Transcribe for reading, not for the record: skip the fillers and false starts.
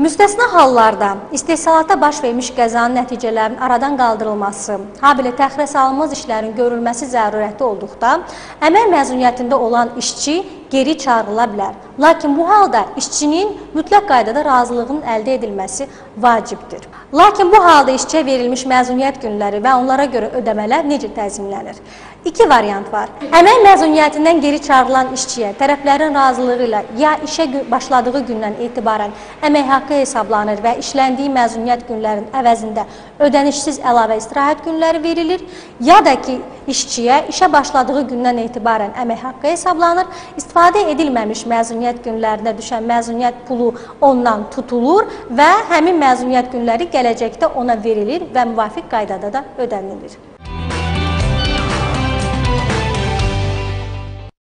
Müstəsna hallarda istehsalata baş vermiş qəzanın nəticələrinin aradan qaldırılması, habelə təxirə salınmaz işlərin görülməsi zərurəti olduqda, əmək məzuniyyətində olan işçi geri çağırıla bilər. Lakin bu halda işçinin mütləq qaydada razılığının əldə edilməsi vacibdir. Lakin bu halda işçiyə verilmiş məzuniyyət günləri və onlara görə ödəmələr necə təzimlənir? İki variant var. Əmək məzuniyyətindən geri çağırılan işçiyə tərəflərin razılığı ilə ya işə başladığı gündən etibarən əmək haqqı hesablanır və işləndiyi məzuniyyət günlərinin əvəzində ödənişsiz əlavə istirahət günləri verilir, ya da ki, işçiyə işə başladığı gündən etibarən əmək haqqı hesablanır, istifadə edilməmiş məzuniyyət günlərində düşən məzuniyyət pulu ondan tutulur və həmin məzuniyyət günləri gələcəkdə ona verilir və müvafiq qaydada da ödənilir.